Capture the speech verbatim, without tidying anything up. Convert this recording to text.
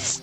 ¡Yes!